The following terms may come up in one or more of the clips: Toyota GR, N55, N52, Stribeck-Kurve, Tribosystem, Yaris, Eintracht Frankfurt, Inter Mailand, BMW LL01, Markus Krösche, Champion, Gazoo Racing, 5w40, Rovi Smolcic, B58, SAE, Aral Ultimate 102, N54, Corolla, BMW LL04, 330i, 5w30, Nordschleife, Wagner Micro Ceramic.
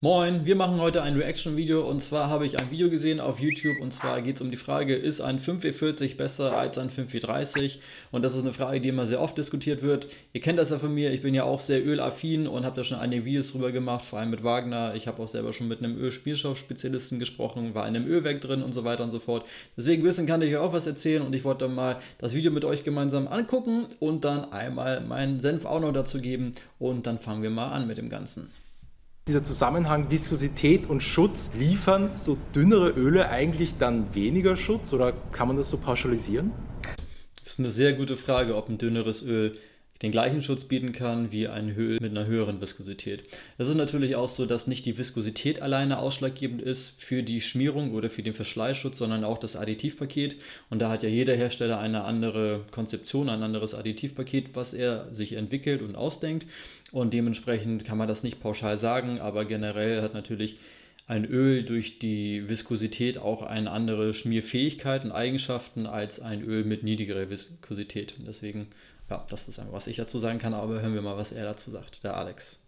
Moin, wir machen heute ein Reaction-Video und zwar habe ich ein Video gesehen auf YouTube und zwar geht es um die Frage, ist ein 5W40 besser als ein 5W30? Und das ist eine Frage, die immer sehr oft diskutiert wird. Ihr kennt das ja von mir, ich bin ja auch sehr ölaffin und habe da schon einige Videos drüber gemacht, vor allem mit Wagner. Ich habe auch selber schon mit einem Ölspielstoffspezialisten gesprochen, war in einem Ölwerk drin und so weiter und so fort. Deswegen kann ich euch auch was erzählen und ich wollte dann mal das Video mit euch gemeinsam angucken und dann einmal meinen Senf auch noch dazu geben und dann fangen wir mal an mit dem Ganzen. Dieser Zusammenhang Viskosität und Schutz, liefern so dünnere Öle eigentlich dann weniger Schutz oder kann man das so pauschalisieren? Das ist eine sehr gute Frage, ob ein dünneres Öl den gleichen Schutz bieten kann wie ein Öl mit einer höheren Viskosität. Das ist natürlich auch so, dass nicht die Viskosität alleine ausschlaggebend ist für die Schmierung oder für den Verschleißschutz, sondern auch das Additivpaket. Und da hat ja jeder Hersteller eine andere Konzeption, ein anderes Additivpaket, was er sich entwickelt und ausdenkt. Und dementsprechend kann man das nicht pauschal sagen, aber generell hat natürlich ein Öl durch die Viskosität auch eine andere Schmierfähigkeit und Eigenschaften als ein Öl mit niedrigerer Viskosität. Deswegen, ja, das ist einfach, was ich dazu sagen kann, aber hören wir mal, was er dazu sagt, der Alex.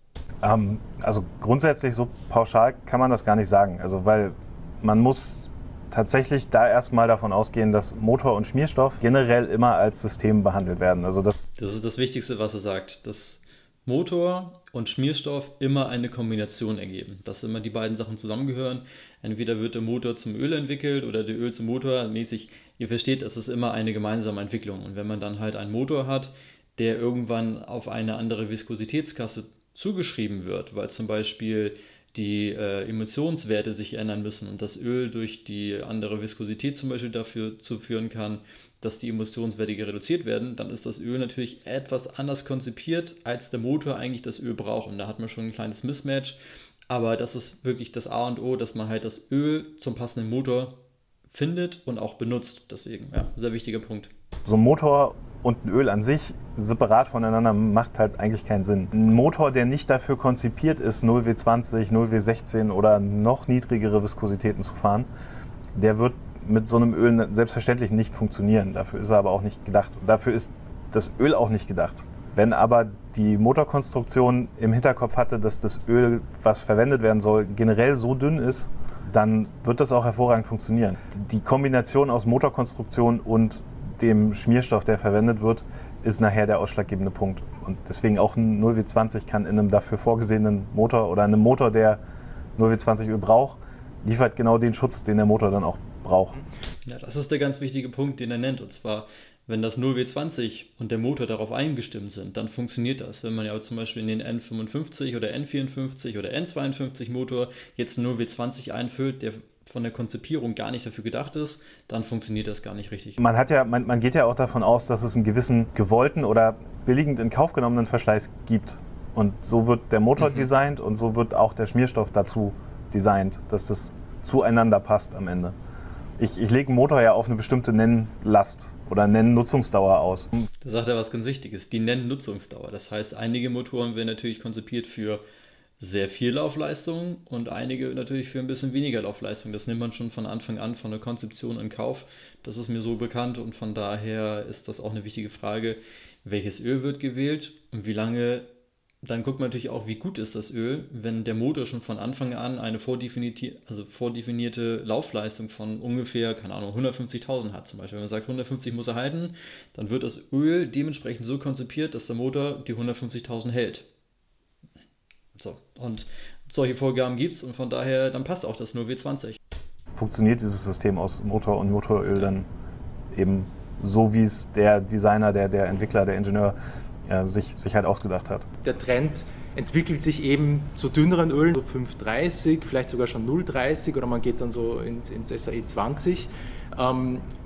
Also grundsätzlich so pauschal kann man das gar nicht sagen, also weil man muss tatsächlich da erstmal davon ausgehen, dass Motor und Schmierstoff generell immer als System behandelt werden. Also das ist das Wichtigste, was er sagt, dass Motor und Schmierstoff immer eine Kombination ergeben, dass immer die beiden Sachen zusammengehören. Entweder wird der Motor zum Öl entwickelt oder der Öl zum Motor mäßig. Ihr versteht, es ist immer eine gemeinsame Entwicklung. Und wenn man dann halt einen Motor hat, der irgendwann auf eine andere Viskositätskasse zugeschrieben wird, weil zum Beispiel die Emissionswerte sich ändern müssen und das Öl durch die andere Viskosität zum Beispiel dazu führen kann, dass die Emissionswerte reduziert werden, dann ist das Öl natürlich etwas anders konzipiert, als der Motor eigentlich das Öl braucht. Und da hat man schon ein kleines Mismatch. Aber das ist wirklich das A und O, dass man halt das Öl zum passenden Motor findet und auch benutzt. Deswegen, ja, sehr wichtiger Punkt. So ein Motor und ein Öl an sich separat voneinander macht halt eigentlich keinen Sinn. Ein Motor, der nicht dafür konzipiert ist, 0W20, 0W16 oder noch niedrigere Viskositäten zu fahren, der wird mit so einem Öl selbstverständlich nicht funktionieren. Dafür ist er aber auch nicht gedacht. Dafür ist das Öl auch nicht gedacht. Wenn aber die Motorkonstruktion im Hinterkopf hatte, dass das Öl, was verwendet werden soll, generell so dünn ist, dann wird das auch hervorragend funktionieren. Die Kombination aus Motorkonstruktion und dem Schmierstoff, der verwendet wird, ist nachher der ausschlaggebende Punkt. Und deswegen auch ein 0W20 kann in einem dafür vorgesehenen Motor oder einem Motor, der 0W20 Öl braucht, liefert genau den Schutz, den der Motor dann auch braucht. Ja, das ist der ganz wichtige Punkt, den er nennt. Und zwar, wenn das 0W20 und der Motor darauf eingestimmt sind, dann funktioniert das. Wenn man ja zum Beispiel in den N55 oder N54 oder N52 Motor jetzt 0W20 einfüllt, der von der Konzipierung gar nicht dafür gedacht ist, dann funktioniert das gar nicht richtig. Man geht ja auch davon aus, dass es einen gewissen gewollten oder billigend in Kauf genommenen Verschleiß gibt. Und so wird der Motor designt und so wird auch der Schmierstoff dazu designt, dass das zueinander passt am Ende. Ich lege einen Motor ja auf eine bestimmte Nennlast oder Nennnutzungsdauer aus. Da sagt er was ganz Wichtiges, die Nennnutzungsdauer. Das heißt, einige Motoren werden natürlich konzipiert für sehr viel Laufleistung und einige natürlich für ein bisschen weniger Laufleistung. Das nimmt man schon von Anfang an von der Konzeption in Kauf. Das ist mir so bekannt und von daher ist das auch eine wichtige Frage, welches Öl wird gewählt und wie lange. Dann guckt man natürlich auch, wie gut ist das Öl, wenn der Motor schon von Anfang an eine vordefinierte Laufleistung von ungefähr, keine Ahnung, 150.000 hat zum Beispiel. Wenn man sagt, 150 muss er halten, dann wird das Öl dementsprechend so konzipiert, dass der Motor die 150.000 hält. So, und solche Vorgaben gibt es und von daher, dann passt auch das 0W20. Funktioniert dieses System aus Motor und Motoröl dann eben so, wie es der Designer, der Entwickler, der Ingenieur sich halt ausgedacht hat. Der Trend entwickelt sich eben zu dünneren Ölen, so 530, vielleicht sogar schon 030 oder man geht dann so ins SAE 20.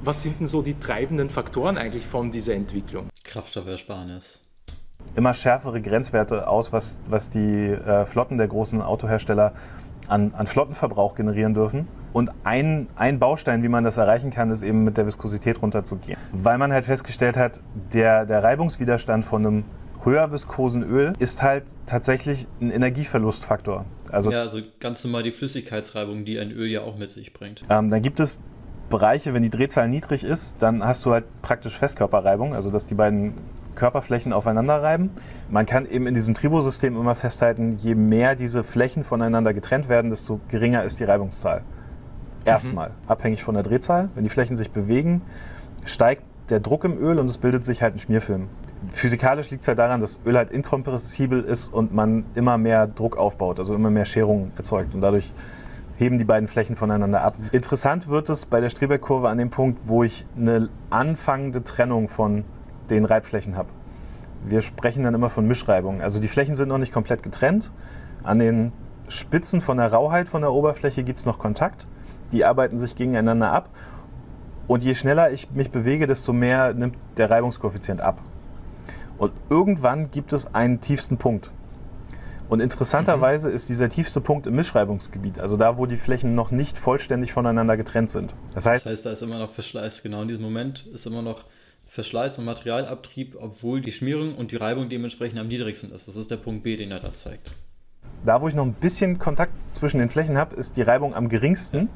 Was sind denn so die treibenden Faktoren eigentlich von dieser Entwicklung? Kraftstoffersparnis. Immer schärfere Grenzwerte aus, was die Flotten der großen Autohersteller an Flottenverbrauch generieren dürfen. Und ein Baustein, wie man das erreichen kann, ist eben mit der Viskosität runterzugehen. Weil man halt festgestellt hat, der Reibungswiderstand von einem höher viskosen Öl ist halt tatsächlich ein Energieverlustfaktor. Also ganz normal die Flüssigkeitsreibung, die ein Öl ja auch mit sich bringt. Dann gibt es Bereiche, wenn die Drehzahl niedrig ist, dann hast du halt praktisch Festkörperreibung, also dass die beiden Körperflächen aufeinander reiben. Man kann eben in diesem Tribosystem immer festhalten, je mehr diese Flächen voneinander getrennt werden, desto geringer ist die Reibungszahl. Erstmal, abhängig von der Drehzahl. Wenn die Flächen sich bewegen, steigt der Druck im Öl und es bildet sich halt ein Schmierfilm. Physikalisch liegt es halt daran, dass Öl halt inkompressibel ist und man immer mehr Druck aufbaut, also immer mehr Scherungen erzeugt und dadurch heben die beiden Flächen voneinander ab. Interessant wird es bei der Stribeck-Kurve an dem Punkt, wo ich eine anfangende Trennung von den Reibflächen habe. Wir sprechen dann immer von Mischreibung. Also die Flächen sind noch nicht komplett getrennt. An den Spitzen von der Rauheit von der Oberfläche gibt es noch Kontakt. Die arbeiten sich gegeneinander ab. Und je schneller ich mich bewege, desto mehr nimmt der Reibungskoeffizient ab. Und irgendwann gibt es einen tiefsten Punkt. Und interessanterweise ist dieser tiefste Punkt im Mischreibungsgebiet, also da, wo die Flächen noch nicht vollständig voneinander getrennt sind. Das heißt, da ist immer noch Verschleiß. Genau in diesem Moment ist immer noch Verschleiß und Materialabtrieb, obwohl die Schmierung und die Reibung dementsprechend am niedrigsten ist. Das ist der Punkt B, den er da zeigt. Da, wo ich noch ein bisschen Kontakt zwischen den Flächen habe, ist die Reibung am geringsten. Ja.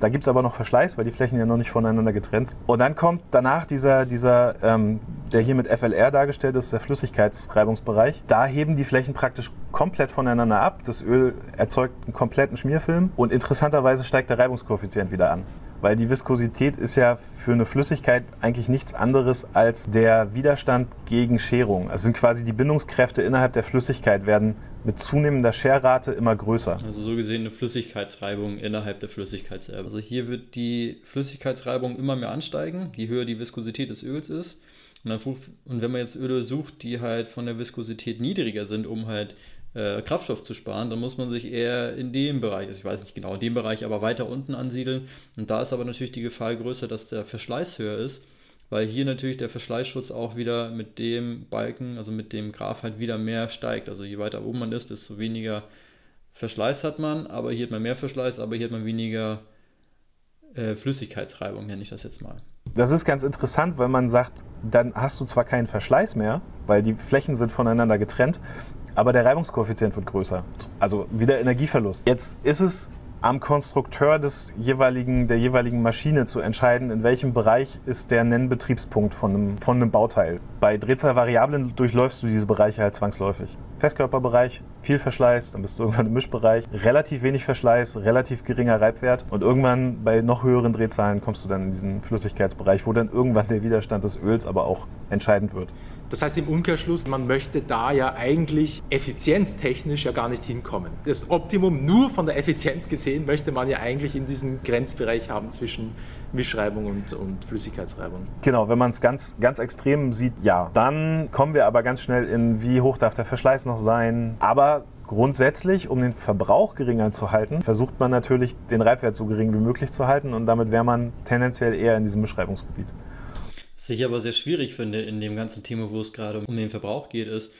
Da gibt es aber noch Verschleiß, weil die Flächen ja noch nicht voneinander getrennt sind. Und dann kommt danach der hier mit FLR dargestellt ist, der Flüssigkeitsreibungsbereich. Da heben die Flächen praktisch komplett voneinander ab. Das Öl erzeugt einen kompletten Schmierfilm und interessanterweise steigt der Reibungskoeffizient wieder an. Weil die Viskosität ist ja für eine Flüssigkeit eigentlich nichts anderes als der Widerstand gegen Scherung. Also sind quasi die Bindungskräfte innerhalb der Flüssigkeit werden mit zunehmender Scherrate immer größer. Also so gesehen eine Flüssigkeitsreibung innerhalb der Flüssigkeitserbe. Also hier wird die Flüssigkeitsreibung immer mehr ansteigen, je höher die Viskosität des Öls ist. Und wenn man jetzt Öle sucht, die halt von der Viskosität niedriger sind, um halt Kraftstoff zu sparen, dann muss man sich eher in dem Bereich, also ich weiß nicht genau, in dem Bereich, aber weiter unten ansiedeln. Und da ist aber natürlich die Gefahr größer, dass der Verschleiß höher ist, weil hier natürlich der Verschleißschutz auch wieder mit dem Balken, also mit dem Graph halt wieder mehr steigt. Also je weiter oben man ist, desto weniger Verschleiß hat man, aber hier hat man mehr Verschleiß, aber hier hat man weniger Flüssigkeitsreibung, nenne ich das jetzt mal. Das ist ganz interessant, weil man sagt, dann hast du zwar keinen Verschleiß mehr, weil die Flächen sind voneinander getrennt, aber der Reibungskoeffizient wird größer, also wieder Energieverlust. Jetzt ist es am Konstrukteur der jeweiligen Maschine zu entscheiden, in welchem Bereich ist der Nennbetriebspunkt von einem Bauteil. Bei Drehzahlvariablen durchläufst du diese Bereiche halt zwangsläufig. Festkörperbereich, viel Verschleiß, dann bist du irgendwann im Mischbereich, relativ wenig Verschleiß, relativ geringer Reibwert und irgendwann bei noch höheren Drehzahlen kommst du dann in diesen Flüssigkeitsbereich, wo dann irgendwann der Widerstand des Öls aber auch entscheidend wird. Das heißt im Umkehrschluss, man möchte da ja eigentlich effizienztechnisch ja gar nicht hinkommen. Das Optimum nur von der Effizienz gesehen möchte man ja eigentlich in diesem Grenzbereich haben zwischen Mischreibung und Flüssigkeitsreibung. Genau, wenn man es ganz, ganz extrem sieht, ja. Dann kommen wir aber ganz schnell in, wie hoch darf der Verschleiß noch sein. Aber grundsätzlich, um den Verbrauch geringer zu halten, versucht man natürlich, den Reibwert so gering wie möglich zu halten und damit wäre man tendenziell eher in diesem Mischreibungsgebiet. Was ich aber sehr schwierig finde in dem ganzen Thema, wo es gerade um den Verbrauch geht, ist,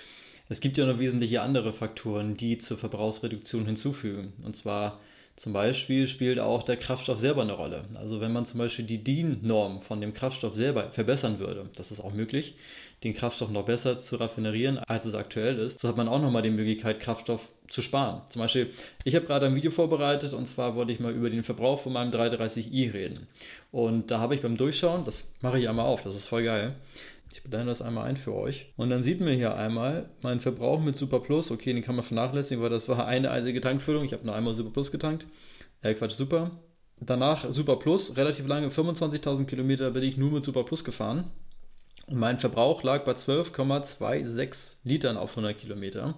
es gibt ja noch wesentliche andere Faktoren, die zur Verbrauchsreduktion hinzufügen. Und zwar zum Beispiel spielt auch der Kraftstoff selber eine Rolle. Also wenn man zum Beispiel die DIN-Norm von dem Kraftstoff selber verbessern würde, das ist auch möglich, den Kraftstoff noch besser zu raffinerieren, als es aktuell ist, so hat man auch nochmal die Möglichkeit, Kraftstoff zu sparen. Zum Beispiel, ich habe gerade ein Video vorbereitet und zwar wollte ich mal über den Verbrauch von meinem 330i reden. Und da habe ich beim Durchschauen, das mache ich einmal auf, das ist voll geil. Ich blende das einmal ein für euch. Und dann sieht man hier einmal meinen Verbrauch mit Super Plus. Okay, den kann man vernachlässigen, weil das war eine einzige Tankfüllung. Ich habe nur einmal Super Plus getankt. Super. Danach Super Plus, relativ lange, 25.000 Kilometer bin ich nur mit Super Plus gefahren. Und mein Verbrauch lag bei 12,26 Litern auf 100 Kilometer.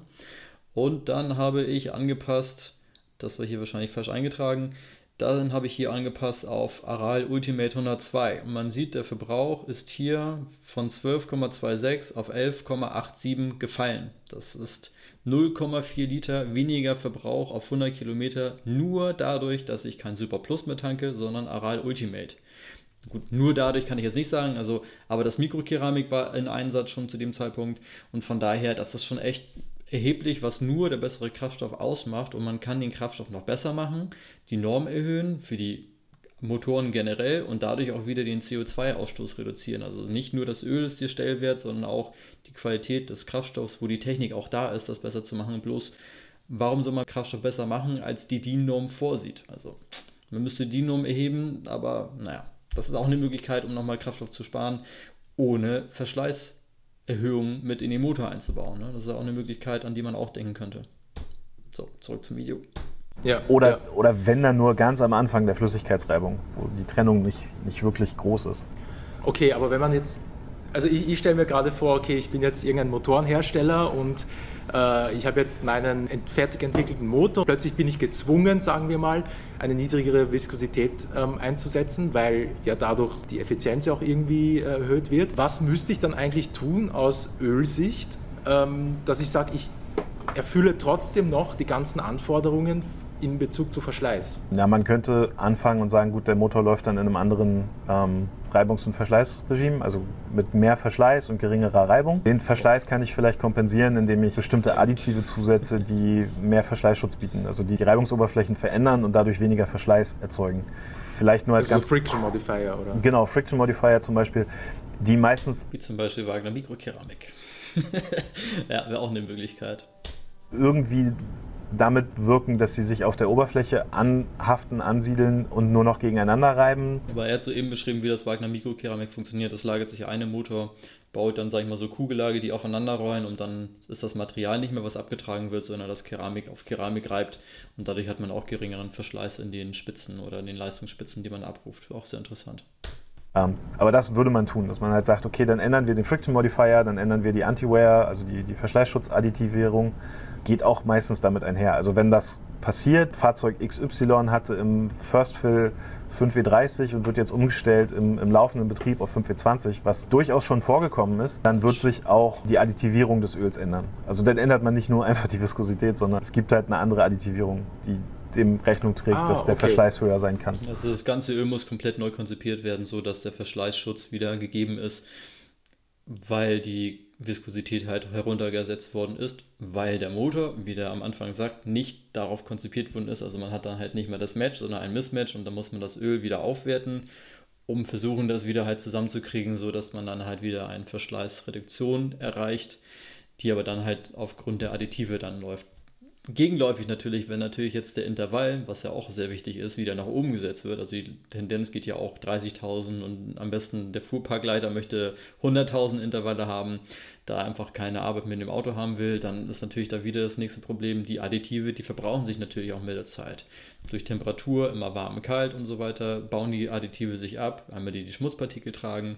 Und dann habe ich angepasst, das war hier wahrscheinlich falsch eingetragen, dann habe ich hier angepasst auf Aral Ultimate 102. Und man sieht, der Verbrauch ist hier von 12,26 auf 11,87 gefallen. Das ist 0,4 Liter weniger Verbrauch auf 100 Kilometer, nur dadurch, dass ich kein Super Plus mehr tanke, sondern Aral Ultimate. Gut, nur dadurch kann ich jetzt nicht sagen, also, aber das Mikrokeramik war in Einsatz schon zu dem Zeitpunkt und von daher, das ist schon echt erheblich, was nur der bessere Kraftstoff ausmacht und man kann den Kraftstoff noch besser machen, die Norm erhöhen für die Motoren generell und dadurch auch wieder den CO2-Ausstoß reduzieren. Also nicht nur das Öl ist der Stellwert, sondern auch die Qualität des Kraftstoffs, wo die Technik auch da ist, das besser zu machen. Bloß, warum soll man Kraftstoff besser machen, als die DIN-Norm vorsieht? Also Man müsste die Norm erheben, aber naja, das ist auch eine Möglichkeit, um nochmal Kraftstoff zu sparen, ohne Verschleißerhöhung mit in den Motor einzubauen. Ne? Das ist auch eine Möglichkeit, an die man auch denken könnte. So, zurück zum Video. Ja, oder wenn dann nur ganz am Anfang der Flüssigkeitsreibung, wo die Trennung nicht wirklich groß ist. Okay, aber wenn man jetzt, also ich stelle mir gerade vor, okay, ich bin jetzt irgendein Motorenhersteller und ich habe jetzt meinen fertig entwickelten Motor. Plötzlich bin ich gezwungen, sagen wir mal, eine niedrigere Viskosität einzusetzen, weil ja dadurch die Effizienz auch irgendwie erhöht wird. Was müsste ich dann eigentlich tun aus Ölsicht, dass ich sage, ich erfülle trotzdem noch die ganzen Anforderungen in Bezug zu Verschleiß? Ja, man könnte anfangen und sagen, gut, der Motor läuft dann in einem anderen Reibungs- und Verschleißregime, also mit mehr Verschleiß und geringerer Reibung. Den Verschleiß kann ich vielleicht kompensieren, indem ich bestimmte Additive zusetze, die mehr Verschleißschutz bieten, also die Reibungsoberflächen verändern und dadurch weniger Verschleiß erzeugen. Vielleicht nur als ganz... Friction Modifier, oder? Genau, Friction Modifier zum Beispiel, die meistens... Wie zum Beispiel Wagner Micro Ceramic. Ja, wäre auch eine Möglichkeit. Irgendwie damit wirken, dass sie sich auf der Oberfläche anhaften, ansiedeln und nur noch gegeneinander reiben. Aber er hat soeben beschrieben, wie das Wagner Micro Ceramic funktioniert. Das lagert sich ein im Motor, baut dann, sag ich mal, so Kugellage, die aufeinander rollen, und dann ist das Material nicht mehr, was abgetragen wird, sondern das Keramik auf Keramik reibt, und dadurch hat man auch geringeren Verschleiß in den Spitzen oder in den Leistungsspitzen, die man abruft. Auch sehr interessant. Aber das würde man tun, dass man halt sagt, okay, dann ändern wir den Friction Modifier, dann ändern wir die Anti-Wear, also die Verschleißschutzadditivierung. Geht auch meistens damit einher. Also wenn das passiert, Fahrzeug XY hatte im First Fill 5W30 und wird jetzt umgestellt im laufenden Betrieb auf 5W20, was durchaus schon vorgekommen ist, dann wird sich auch die Additivierung des Öls ändern. Also dann ändert man nicht nur einfach die Viskosität, sondern es gibt halt eine andere Additivierung, die dem Rechnung trägt, dass der Verschleiß höher sein kann. Also das ganze Öl muss komplett neu konzipiert werden, sodass der Verschleißschutz wieder gegeben ist, weil die Viskosität halt heruntergesetzt worden ist, weil der Motor, wie der am Anfang sagt, nicht darauf konzipiert worden ist. Also man hat dann halt nicht mehr das Match, sondern ein Mismatch, und dann muss man das Öl wieder aufwerten, um versuchen, das wieder halt zusammenzukriegen, sodass man dann halt wieder eine Verschleißreduktion erreicht, die aber dann halt aufgrund der Additive dann läuft. Gegenläufig natürlich, wenn natürlich jetzt der Intervall, was ja auch sehr wichtig ist, wieder nach oben gesetzt wird. Also die Tendenz geht ja auch 30.000, und am besten der Fuhrparkleiter möchte 100.000 Intervalle haben, da er einfach keine Arbeit mit dem Auto haben will. Dann ist natürlich da wieder das nächste Problem, die Additive, die verbrauchen sich natürlich auch mit der Zeit. Durch Temperatur, immer warm, kalt und so weiter, bauen die Additive sich ab. Einmal die Schmutzpartikel tragen,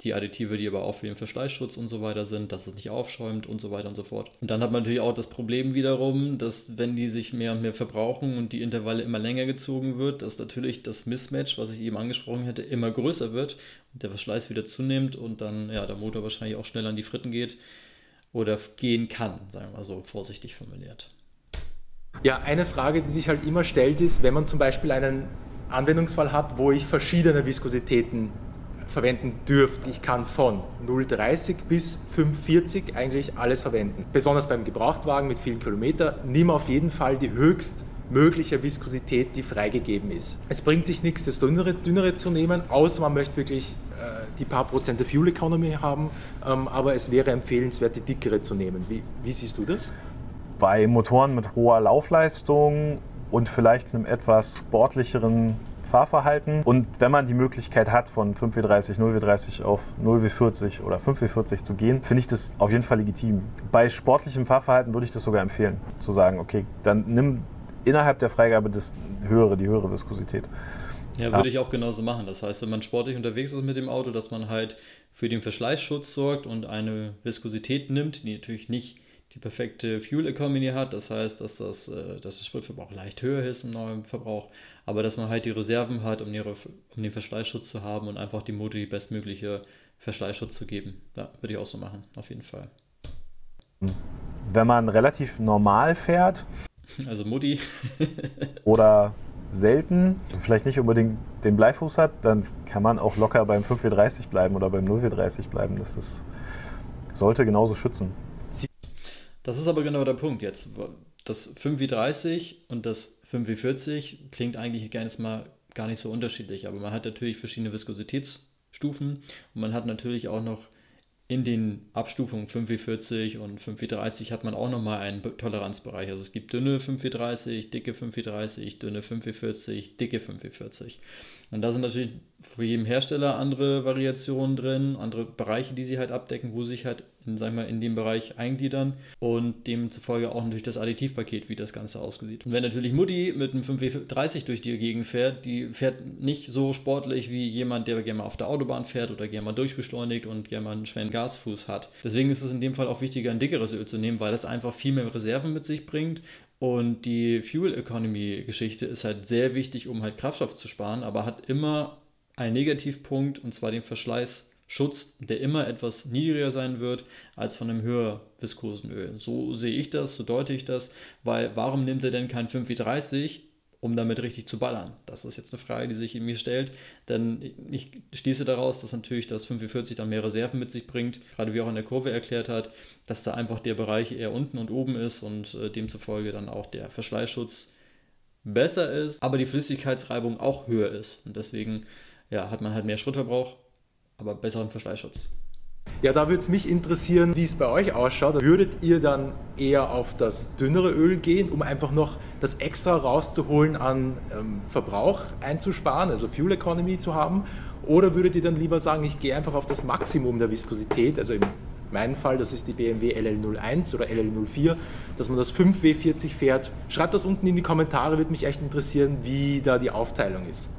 die Additive, die aber auch für den Verschleißschutz und so weiter sind, dass es nicht aufschäumt und so weiter und so fort. Und dann hat man natürlich auch das Problem wiederum, dass wenn die sich mehr und mehr verbrauchen und die Intervalle immer länger gezogen wird, dass natürlich das Mismatch, was ich eben angesprochen hätte, immer größer wird und der Verschleiß wieder zunimmt und dann ja der Motor wahrscheinlich auch schnell an die Fritten geht oder gehen kann, sagen wir mal so vorsichtig formuliert. Ja, eine Frage, die sich halt immer stellt, ist, wenn man zum Beispiel einen Anwendungsfall hat, wo ich verschiedene Viskositäten verwenden dürft. Ich kann von 0,30 bis 5,40 eigentlich alles verwenden. Besonders beim Gebrauchtwagen mit vielen Kilometern, nimm auf jeden Fall die höchstmögliche Viskosität, die freigegeben ist. Es bringt sich nichts, das dünnere zu nehmen, außer man möchte wirklich die paar Prozent der Fuel Economy haben, aber es wäre empfehlenswert, die dickere zu nehmen. Wie siehst du das? Bei Motoren mit hoher Laufleistung und vielleicht einem etwas sportlicheren Fahrverhalten. Und wenn man die Möglichkeit hat, von 5W30, 0W30 auf 0W40 oder 5W40 zu gehen, finde ich das auf jeden Fall legitim. Bei sportlichem Fahrverhalten würde ich das sogar empfehlen, zu sagen, okay, dann nimm innerhalb der Freigabe die höhere Viskosität. Ja, würde ich auch genauso machen. Das heißt, wenn man sportlich unterwegs ist mit dem Auto, dass man halt für den Verschleißschutz sorgt und eine Viskosität nimmt, die natürlich nicht die perfekte Fuel Economy hat, das heißt, dass der Spritverbrauch leicht höher ist im neuen Verbrauch, aber dass man halt die Reserven hat, um den Verschleißschutz zu haben und einfach dem Motor die bestmögliche Verschleißschutz zu geben. Ja, würde ich auch so machen, auf jeden Fall. Wenn man relativ normal fährt, also Mutti, oder selten, vielleicht nicht unbedingt den Bleifuß hat, dann kann man auch locker beim 5W30 bleiben oder beim 0W30 bleiben. Das sollte genauso schützen. Das ist aber genau der Punkt jetzt. Das 5W30 und das 5W40 klingt eigentlich gar nicht so unterschiedlich, aber man hat natürlich verschiedene Viskositätsstufen und man hat natürlich auch noch in den Abstufungen 5W40 und 5W30 hat man auch nochmal einen Toleranzbereich. Also es gibt dünne 5W30, dicke 5W30, dünne 5W40, dicke 5W40. Und da sind natürlich für jeden Hersteller andere Variationen drin, andere Bereiche, die sie halt abdecken, wo sie sich halt in dem Bereich eingliedern und demzufolge auch natürlich das Additivpaket, wie das Ganze aussieht. Und wenn natürlich Mutti mit einem 5W30 durch die Gegend fährt, die fährt nicht so sportlich wie jemand, der gerne mal auf der Autobahn fährt oder gerne mal durchbeschleunigt und gerne mal einen schweren Gasfuß hat. Deswegen ist es in dem Fall auch wichtiger, ein dickeres Öl zu nehmen, weil das einfach viel mehr Reserven mit sich bringt. Und die Fuel-Economy-Geschichte ist halt sehr wichtig, um halt Kraftstoff zu sparen, aber hat immer einen Negativpunkt, und zwar den Verschleißschutz, der immer etwas niedriger sein wird als von einem höher viskosen Öl. So sehe ich das, so deute ich das, weil warum nimmt er denn kein 5W30, um damit richtig zu ballern? Das ist jetzt eine Frage, die sich in mir stellt, denn ich schließe daraus, dass natürlich das 5W40 dann mehr Reserven mit sich bringt, gerade wie auch in der Kurve erklärt hat, dass da einfach der Bereich eher unten und oben ist und demzufolge dann auch der Verschleißschutz besser ist, aber die Flüssigkeitsreibung auch höher ist. Und deswegen ja, hat man halt mehr Schrittverbrauch, aber besseren Verschleißschutz. Ja, da würde es mich interessieren, wie es bei euch ausschaut. Würdet ihr dann eher auf das dünnere Öl gehen, um einfach noch das Extra rauszuholen an Verbrauch einzusparen, also Fuel Economy zu haben? Oder würdet ihr dann lieber sagen, ich gehe einfach auf das Maximum der Viskosität, also in meinem Fall, das ist die BMW LL01 oder LL04, dass man das 5W40 fährt? Schreibt das unten in die Kommentare, würde mich echt interessieren, wie da die Aufteilung ist.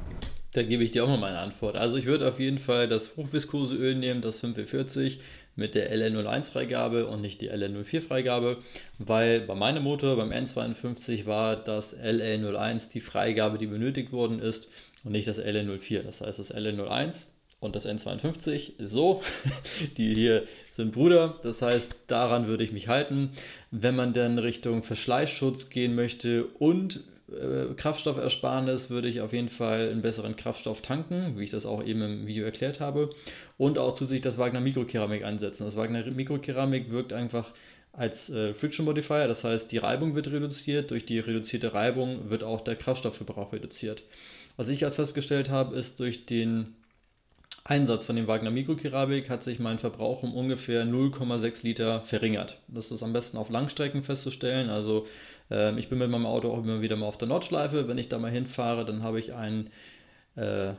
Da gebe ich dir auch mal meine Antwort. Also ich würde auf jeden Fall das hochviskose Öl nehmen, das 5W40 mit der LL01 Freigabe und nicht die LL04 Freigabe, weil bei meinem Motor, beim N52, war das LL01 die Freigabe, die benötigt worden ist und nicht das LL04. Das heißt, das LL01 und das N52 ist so, die hier sind Brüder, das heißt, daran würde ich mich halten. Wenn man dann Richtung Verschleißschutz gehen möchte und Kraftstoffersparnis, würde ich auf jeden Fall einen besseren Kraftstoff tanken, wie ich das auch eben im Video erklärt habe, und auch zusätzlich das Wagner Micro Ceramic ansetzen. Das Wagner Micro Ceramic wirkt einfach als Friction Modifier, das heißt, die Reibung wird reduziert, durch die reduzierte Reibung wird auch der Kraftstoffverbrauch reduziert. Was ich halt festgestellt habe, ist, durch den Einsatz von dem Wagner Micro Ceramic hat sich mein Verbrauch um ungefähr 0,6 Liter verringert. Das ist am besten auf Langstrecken festzustellen, also ich bin mit meinem Auto auch immer wieder mal auf der Nordschleife. Wenn ich da mal hinfahre, dann habe ich eine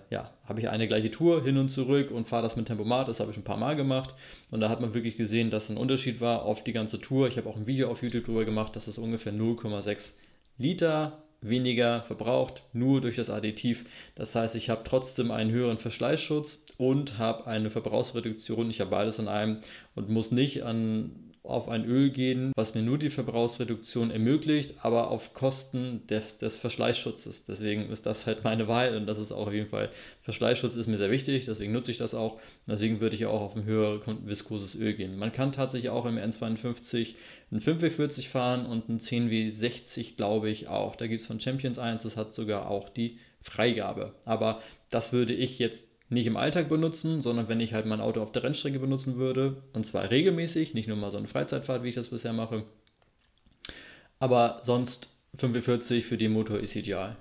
gleiche Tour hin und zurück und fahre das mit Tempomat. Das habe ich ein paar Mal gemacht. Und da hat man wirklich gesehen, dass ein Unterschied war auf die ganze Tour. Ich habe auch ein Video auf YouTube darüber gemacht, dass es ungefähr 0,6 Liter weniger verbraucht, nur durch das Additiv. Das heißt, ich habe trotzdem einen höheren Verschleißschutz und habe eine Verbrauchsreduktion. Ich habe beides in einem und muss nicht auf ein Öl gehen, was mir nur die Verbrauchsreduktion ermöglicht, aber auf Kosten des Verschleißschutzes. Deswegen ist das halt meine Wahl, und das ist auch auf jeden Fall, Verschleißschutz ist mir sehr wichtig, deswegen nutze ich das auch. Deswegen würde ich auch auf ein höher viskoses Öl gehen. Man kann tatsächlich auch im N52 ein 5W40 fahren und ein 10W60, glaube ich, auch. Da gibt es von Champions 1, das hat sogar auch die Freigabe. Aber das würde ich jetzt nicht im Alltag benutzen, sondern wenn ich halt mein Auto auf der Rennstrecke benutzen würde, und zwar regelmäßig, nicht nur mal so eine Freizeitfahrt, wie ich das bisher mache. Aber sonst 5W40 für den Motor ist ideal.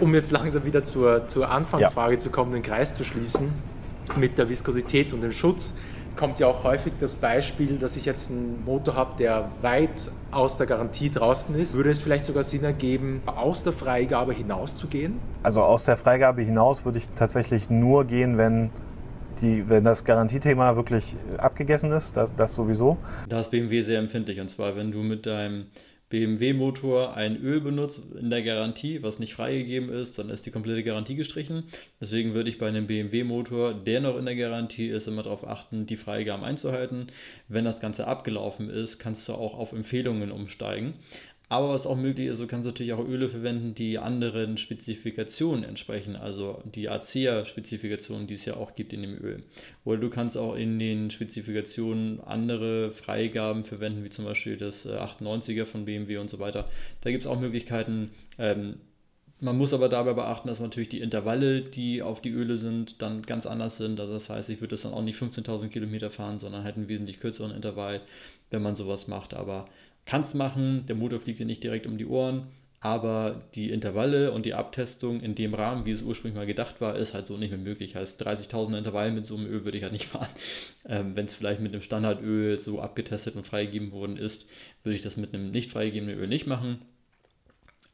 Um jetzt langsam wieder zur Anfangsfrage zu kommen, den Kreis zu schließen mit der Viskosität und dem Schutz, kommt ja auch häufig das Beispiel, dass ich jetzt einen Motor habe, der weit aus der Garantie draußen ist. Würde es vielleicht sogar Sinn ergeben, aus der Freigabe hinauszugehen? Also aus der Freigabe hinaus würde ich tatsächlich nur gehen, wenn das Garantiethema wirklich abgegessen ist, das sowieso. Da ist BMW sehr empfindlich, und zwar, wenn du mit deinem BMW-Motor ein Öl benutzt in der Garantie, was nicht freigegeben ist, dann ist die komplette Garantie gestrichen. Deswegen würde ich bei einem BMW-Motor, der noch in der Garantie ist, immer darauf achten, die Freigaben einzuhalten. Wenn das Ganze abgelaufen ist, kannst du auch auf Empfehlungen umsteigen. Aber was auch möglich ist, du kannst natürlich auch Öle verwenden, die anderen Spezifikationen entsprechen, also die ACEA-Spezifikationen, die es ja auch gibt in dem Öl. Oder du kannst auch in den Spezifikationen andere Freigaben verwenden, wie zum Beispiel das 98er von BMW und so weiter. Da gibt es auch Möglichkeiten. Man muss aber dabei beachten, dass natürlich die Intervalle, die auf die Öle sind, dann ganz anders sind. Also das heißt, ich würde das dann auch nicht 15.000 Kilometer fahren, sondern halt einen wesentlich kürzeren Intervall, wenn man sowas macht. Aber kannst machen, der Motor fliegt dir nicht direkt um die Ohren, aber die Intervalle und die Abtestung in dem Rahmen, wie es ursprünglich mal gedacht war, ist halt so nicht mehr möglich. Heißt, 30.000er Intervall mit so einem Öl würde ich halt nicht fahren. Wenn es vielleicht mit einem Standardöl so abgetestet und freigegeben worden ist, würde ich das mit einem nicht freigegebenen Öl nicht machen.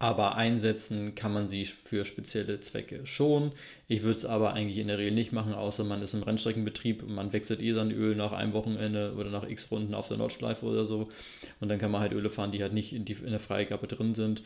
Aber einsetzen kann man sie für spezielle Zwecke schon. Ich würde es aber eigentlich in der Regel nicht machen, außer man ist im Rennstreckenbetrieb und man wechselt eh sein Öl nach einem Wochenende oder nach x Runden auf der Nordschleife oder so. Und dann kann man halt Öle fahren, die halt nicht in der Freigabe drin sind.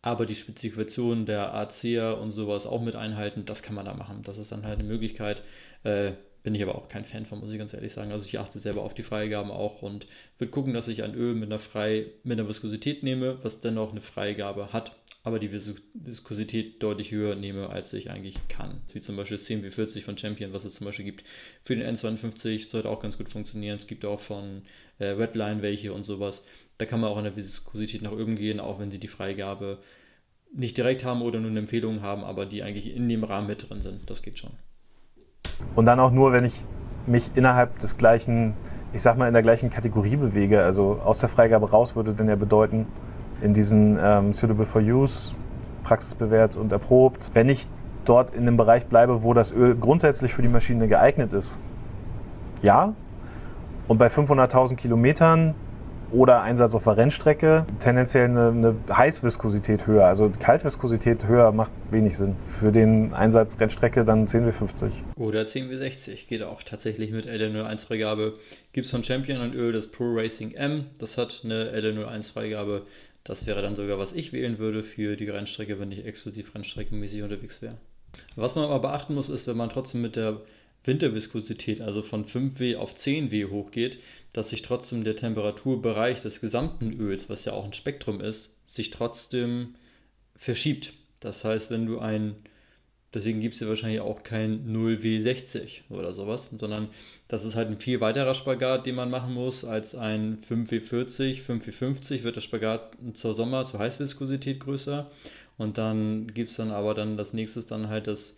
Aber die Spezifikationen der ACR und sowas auch mit einhalten, das kann man da machen. Das ist dann halt eine Möglichkeit. Bin ich aber auch kein Fan von, muss ich ganz ehrlich sagen. Also ich achte selber auf die Freigaben auch und würde gucken, dass ich ein Öl mit einer Viskosität nehme, was dennoch eine Freigabe hat, aber die Viskosität deutlich höher nehme, als ich eigentlich kann. Wie zum Beispiel das 10W40 von Champion, was es zum Beispiel gibt für den N52, sollte auch ganz gut funktionieren. Es gibt auch von Redline welche und sowas. Da kann man auch in der Viskosität nach oben gehen, auch wenn sie die Freigabe nicht direkt haben oder nur eine Empfehlung haben, aber die eigentlich in dem Rahmen mit drin sind. Das geht schon. Und dann auch nur, wenn ich mich innerhalb des gleichen, ich sag mal in der gleichen Kategorie bewege, also aus der Freigabe raus würde dann ja bedeuten, in diesen Suitable for Use, praxisbewährt und erprobt. Wenn ich dort in dem Bereich bleibe, wo das Öl grundsätzlich für die Maschine geeignet ist, ja, und bei 500.000 Kilometern oder Einsatz auf der Rennstrecke, tendenziell eine Heißviskosität höher, also Kaltviskosität höher macht wenig Sinn. Für den Einsatz Rennstrecke dann 10W50. Oder 10W60, geht auch tatsächlich mit LL01 Freigabe. Gibt es von Champion und Öl das Pro Racing M, das hat eine LL01 Freigabe. Das wäre dann sogar, was ich wählen würde für die Rennstrecke, wenn ich exklusiv rennstreckenmäßig unterwegs wäre. Was man aber beachten muss, ist, wenn man trotzdem mit der Winterviskosität, also von 5W auf 10W hochgeht, dass sich trotzdem der Temperaturbereich des gesamten Öls, was ja auch ein Spektrum ist, sich trotzdem verschiebt. Das heißt, wenn du deswegen gibt es ja wahrscheinlich auch kein 0W60 oder sowas, sondern das ist halt ein viel weiterer Spagat, den man machen muss, als ein 5W40, 5W50 wird der Spagat zur Heißviskosität größer und dann gibt es aber das nächste dann halt das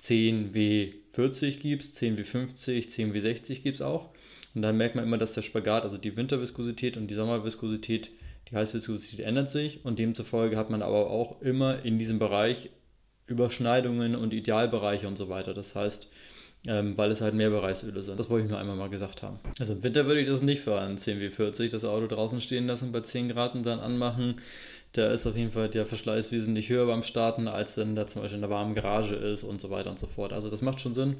10W40 gibt es, 10W50, 10W60 gibt es auch. Und dann merkt man immer, dass der Spagat, also die Winterviskosität und die Sommerviskosität, die Heißviskosität ändert sich. Und demzufolge hat man aber auch immer in diesem Bereich Überschneidungen und Idealbereiche und so weiter. Das heißt, weil es halt Mehrbereichsöle sind. Das wollte ich nur einmal mal gesagt haben. Also im Winter würde ich das nicht fahren, 10W40, das Auto draußen stehen lassen, bei 10 Grad und dann anmachen. Da ist auf jeden Fall der Verschleiß wesentlich höher beim Starten, als wenn da zum Beispiel in der warmen Garage ist und so weiter und so fort. Also das macht schon Sinn.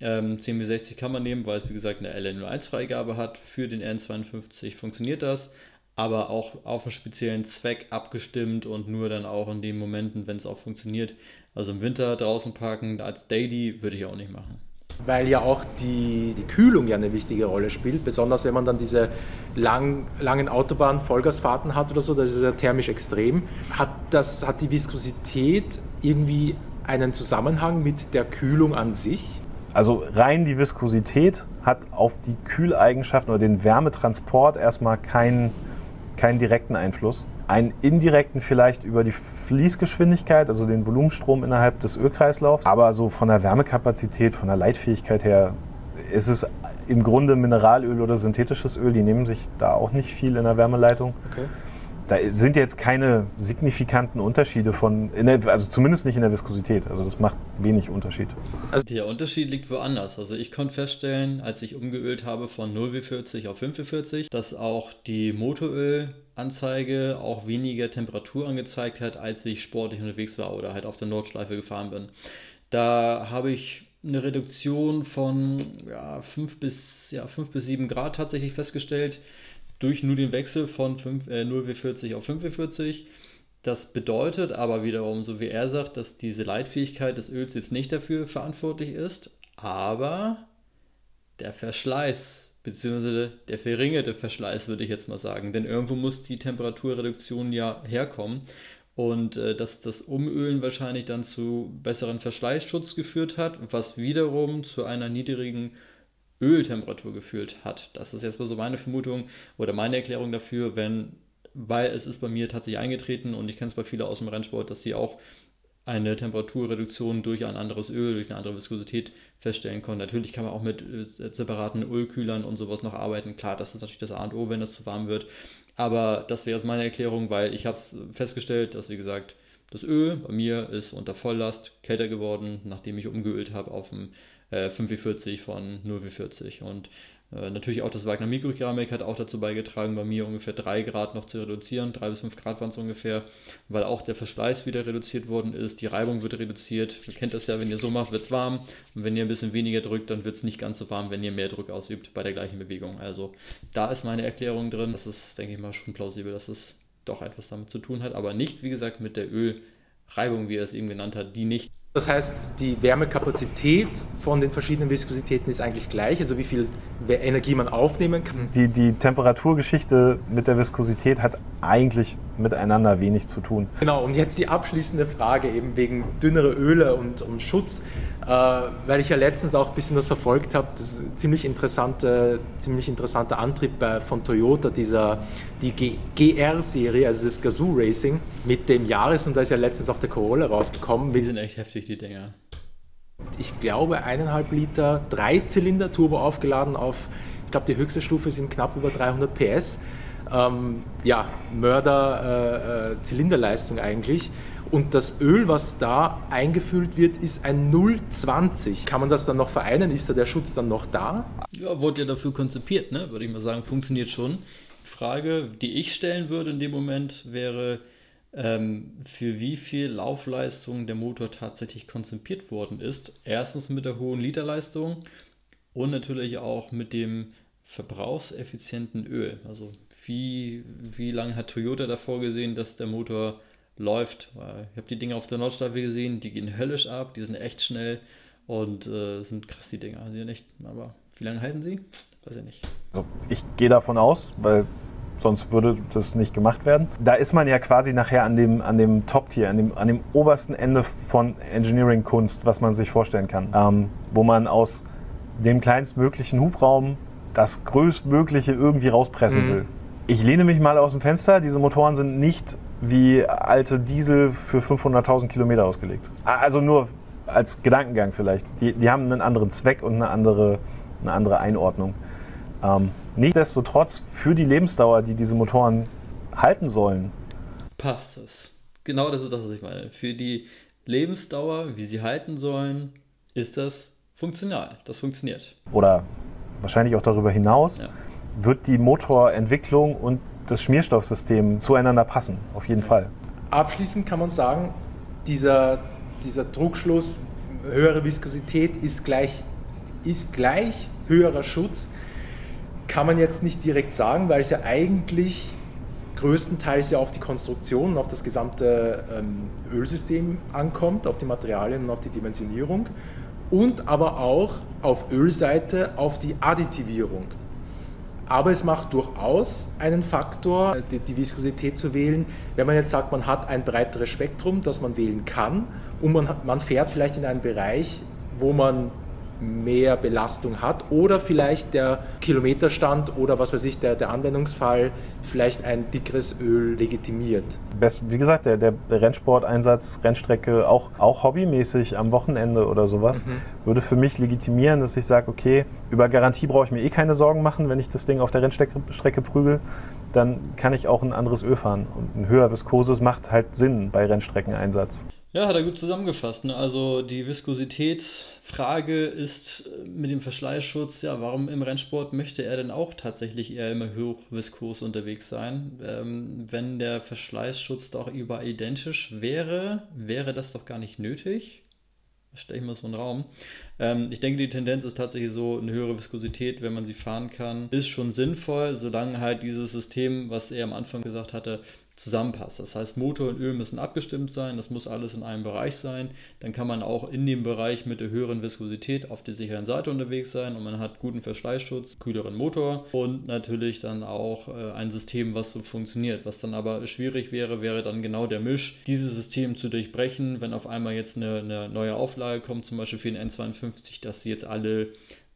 10W60 kann man nehmen, weil es wie gesagt eine LN01-Freigabe hat. Für den N52 funktioniert das, aber auch auf einen speziellen Zweck abgestimmt und nur dann auch in den Momenten, wenn es auch funktioniert. Also im Winter draußen parken als Daily würde ich auch nicht machen. Weil ja auch die Kühlung ja eine wichtige Rolle spielt, besonders wenn man dann diese langen Autobahn-Vollgasfahrten hat oder so, das ist ja thermisch extrem. Hat die Viskosität irgendwie einen Zusammenhang mit der Kühlung an sich? Also rein die Viskosität hat auf die Kühleigenschaften oder den Wärmetransport erstmal keinen direkten Einfluss. Einen indirekten vielleicht über die Fließgeschwindigkeit, also den Volumenstrom innerhalb des Ölkreislaufs. Aber so von der Wärmekapazität, von der Leitfähigkeit her ist es im Grunde Mineralöl oder synthetisches Öl. Die nehmen sich da auch nicht viel in der Wärmeleitung. Okay. Da sind jetzt keine signifikanten Unterschiede also zumindest nicht in der Viskosität. Also das macht wenig Unterschied. Also der Unterschied liegt woanders. Also ich konnte feststellen, als ich umgeölt habe von 0W40 auf 5W40, dass auch die Motorölanzeige auch weniger Temperatur angezeigt hat, als ich sportlich unterwegs war oder halt auf der Nordschleife gefahren bin. Da habe ich eine Reduktion von 5 bis 7 Grad tatsächlich festgestellt, durch nur den Wechsel von 0W40 auf 5W40. Das bedeutet aber wiederum, so wie er sagt, dass diese Leitfähigkeit des Öls jetzt nicht dafür verantwortlich ist, aber der Verschleiß, beziehungsweise der verringerte Verschleiß, würde ich jetzt mal sagen, denn irgendwo muss die Temperaturreduktion ja herkommen und dass das Umölen wahrscheinlich dann zu besseren Verschleißschutz geführt hat, was wiederum zu einer niedrigen Öltemperatur geführt hat. Das ist jetzt mal so meine Vermutung oder meine Erklärung dafür, weil es ist bei mir tatsächlich eingetreten und ich kenne es bei vielen aus dem Rennsport, dass sie auch eine Temperaturreduktion durch ein anderes Öl, durch eine andere Viskosität feststellen konnten. Natürlich kann man auch mit separaten Ölkühlern und sowas noch arbeiten. Klar, das ist natürlich das A und O, wenn das zu warm wird. Aber das wäre jetzt meine Erklärung, weil ich habe es festgestellt, dass, wie gesagt, das Öl bei mir ist unter Volllast kälter geworden, nachdem ich umgeölt habe auf dem 5W40 von 0W40. Und natürlich auch das Wagner Micro Ceramic hat auch dazu beigetragen, bei mir ungefähr 3 Grad noch zu reduzieren, 3 bis 5 Grad waren es ungefähr, weil auch der Verschleiß wieder reduziert worden ist, die Reibung wird reduziert. Ihr kennt das ja, wenn ihr so macht, wird es warm, und wenn ihr ein bisschen weniger drückt, dann wird es nicht ganz so warm, wenn ihr mehr Druck ausübt bei der gleichen Bewegung. Also da ist meine Erklärung drin. Das ist, denke ich mal, schon plausibel, dass es doch etwas damit zu tun hat, aber nicht, wie gesagt, mit der Ölreibung, wie er es eben genannt hat, die nicht. Das heißt, die Wärmekapazität von den verschiedenen Viskositäten ist eigentlich gleich, also wie viel Energie man aufnehmen kann. Die Temperaturgeschichte mit der Viskosität hat eigentlich miteinander wenig zu tun. Genau, und jetzt die abschließende Frage eben wegen dünnere Öle und Schutz, weil ich ja letztens auch ein bisschen das verfolgt habe, das ist ein ziemlich interessanter Antrieb von Toyota, die GR-Serie, also das Gazoo Racing mit dem Yaris, und da ist ja letztens auch der Corolla rausgekommen. Die sind echt heftig, die Dinger. Ich glaube 1,5 Liter, 3-Zylinder Turbo aufgeladen auf, ich glaube die höchste Stufe sind knapp über 300 PS. Ja, Mörder-Zylinderleistung eigentlich. Und das Öl, was da eingefüllt wird, ist ein 0,20. Kann man das dann noch vereinen? Ist da der Schutz dann noch da? Ja, wurde ja dafür konzipiert, ne? Würde ich mal sagen, funktioniert schon. Die Frage, die ich stellen würde in dem Moment, wäre, für wie viel Laufleistung der Motor tatsächlich konzipiert worden ist. Erstens mit der hohen Literleistung und natürlich auch mit dem verbrauchseffizienten Öl. Also wie lange hat Toyota davor gesehen, dass der Motor läuft? Weil ich habe die Dinger auf der Nordschleife gesehen, die gehen höllisch ab, die sind echt schnell und sind krass, die Dinger. Die sind echt, aber wie lange halten sie? Weiß ich nicht. Also ich gehe davon aus, weil sonst würde das nicht gemacht werden. Da ist man ja quasi nachher an dem Top-Tier, an dem obersten Ende von Engineering-Kunst, was man sich vorstellen kann. Wo man aus dem kleinstmöglichen Hubraum das größtmögliche irgendwie rauspressen will. Ich lehne mich mal aus dem Fenster, diese Motoren sind nicht wie alte Diesel für 500.000 Kilometer ausgelegt. Also nur als Gedankengang vielleicht. Die haben einen anderen Zweck und eine andere Einordnung. Nichtsdestotrotz, für die Lebensdauer, die diese Motoren halten sollen, passt es. Genau das ist das, was ich meine. Für die Lebensdauer, wie sie halten sollen, ist das funktional. Das funktioniert. Oder wahrscheinlich auch darüber hinaus, ja, wird die Motorentwicklung und das Schmierstoffsystem zueinander passen. Auf jeden Fall. Abschließend kann man sagen, dieser Druckschluss, höhere Viskosität ist gleich höherer Schutz. Kann man jetzt nicht direkt sagen, weil es ja eigentlich größtenteils ja auf die Konstruktion, auf das gesamte Ölsystem ankommt, auf die Materialien und auf die Dimensionierung und aber auch auf Ölseite auf die Additivierung. Aber es macht durchaus einen Faktor, die Viskosität zu wählen, wenn man jetzt sagt, man hat ein breiteres Spektrum, das man wählen kann und man fährt vielleicht in einen Bereich, wo man mehr Belastung hat oder vielleicht der Kilometerstand oder was weiß ich, der Anwendungsfall vielleicht ein dickeres Öl legitimiert. Wie gesagt, der Rennsport-Einsatz, Rennstrecke, auch hobbymäßig am Wochenende oder sowas, würde für mich legitimieren, dass ich sage, okay, über Garantie brauche ich mir eh keine Sorgen machen, wenn ich das Ding auf der Rennstrecke prügel, dann kann ich auch ein anderes Öl fahren und ein höher viskoses macht halt Sinn bei Rennstreckeneinsatz. Ja, hat er gut zusammengefasst, ne? Also die Viskositätsfrage ist mit dem Verschleißschutz, ja, warum im Rennsport möchte er denn auch tatsächlich eher immer hochviskos unterwegs sein? Wenn der Verschleißschutz doch überall identisch wäre, wäre das doch gar nicht nötig. Stelle ich mal so einen Raum. Ich denke, die Tendenz ist tatsächlich so, eine höhere Viskosität, wenn man sie fahren kann, ist schon sinnvoll, solange halt dieses System, was er am Anfang gesagt hatte, zusammenpasst. Das heißt, Motor und Öl müssen abgestimmt sein, das muss alles in einem Bereich sein. Dann kann man auch in dem Bereich mit der höheren Viskosität auf der sicheren Seite unterwegs sein und man hat guten Verschleißschutz, kühleren Motor und natürlich dann auch ein System, was so funktioniert. Was dann aber schwierig wäre, wäre dann genau der Misch, dieses System zu durchbrechen, wenn auf einmal jetzt eine neue Auflage kommt, zum Beispiel für den N52, dass sie jetzt alle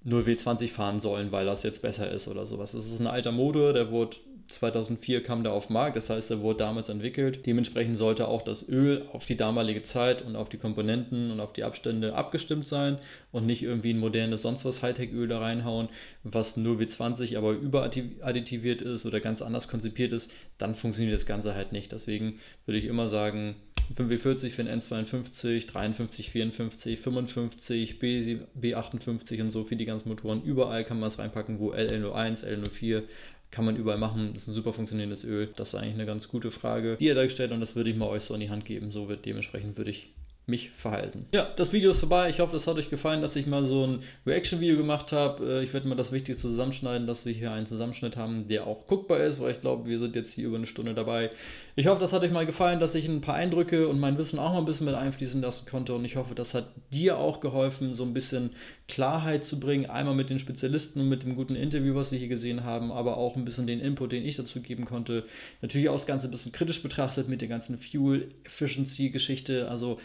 0W20 fahren sollen, weil das jetzt besser ist oder sowas. Das ist ein alter Motor, der wurde 2004 kam der auf den Markt, das heißt, er wurde damals entwickelt. Dementsprechend sollte auch das Öl auf die damalige Zeit und auf die Komponenten und auf die Abstände abgestimmt sein und nicht irgendwie ein modernes sonst was Hightech-Öl da reinhauen, was 0W20 aber überadditiviert ist oder ganz anders konzipiert ist, dann funktioniert das Ganze halt nicht. Deswegen würde ich immer sagen, 5W40 für den N52, 53, 54, 55, B58 und so für die ganzen Motoren. Überall kann man es reinpacken, wo LL01, LL04, kann man überall machen. Das ist ein super funktionierendes Öl. Das ist eigentlich eine ganz gute Frage, die ihr da gestellt, und das würde ich mal euch so in die Hand geben. So wird dementsprechend würde ich mich verhalten. Ja, das Video ist vorbei. Ich hoffe, es hat euch gefallen, dass ich mal so ein Reaction-Video gemacht habe. Ich werde mal das Wichtigste zusammenschneiden, dass wir hier einen Zusammenschnitt haben, der auch guckbar ist, weil ich glaube, wir sind jetzt hier über eine Stunde dabei. Ich hoffe, das hat euch mal gefallen, dass ich ein paar Eindrücke und mein Wissen auch mal ein bisschen mit einfließen lassen konnte, und ich hoffe, das hat dir auch geholfen, so ein bisschen Klarheit zu bringen, einmal mit den Spezialisten und mit dem guten Interview, was wir hier gesehen haben, aber auch ein bisschen den Input, den ich dazu geben konnte. Natürlich auch das Ganze ein bisschen kritisch betrachtet mit der ganzen Fuel-Efficiency-Geschichte, also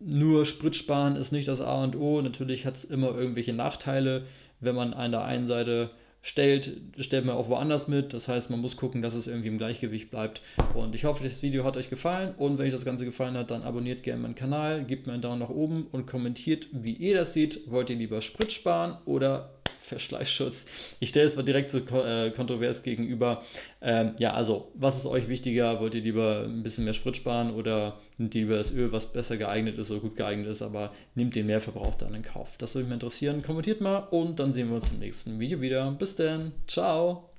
nur Sprit sparen ist nicht das A und O. Natürlich hat es immer irgendwelche Nachteile, wenn man an der einen Seite stellt man auch woanders mit. Das heißt, man muss gucken, dass es irgendwie im Gleichgewicht bleibt. Und ich hoffe, das Video hat euch gefallen. Und wenn euch das Ganze gefallen hat, dann abonniert gerne meinen Kanal, gebt mir einen Daumen nach oben und kommentiert, wie ihr das seht. Wollt ihr lieber Sprit sparen oder Verschleißschutz? Ich stelle es mal direkt so kontrovers gegenüber. Ja, also, was ist euch wichtiger? Wollt ihr lieber ein bisschen mehr Sprit sparen oder nehmt ihr lieber das Öl, was besser geeignet ist oder gut geeignet ist, aber nehmt den Mehrverbrauch dann in Kauf? Das würde mich interessieren. Kommentiert mal und dann sehen wir uns im nächsten Video wieder. Bis dann. Ciao.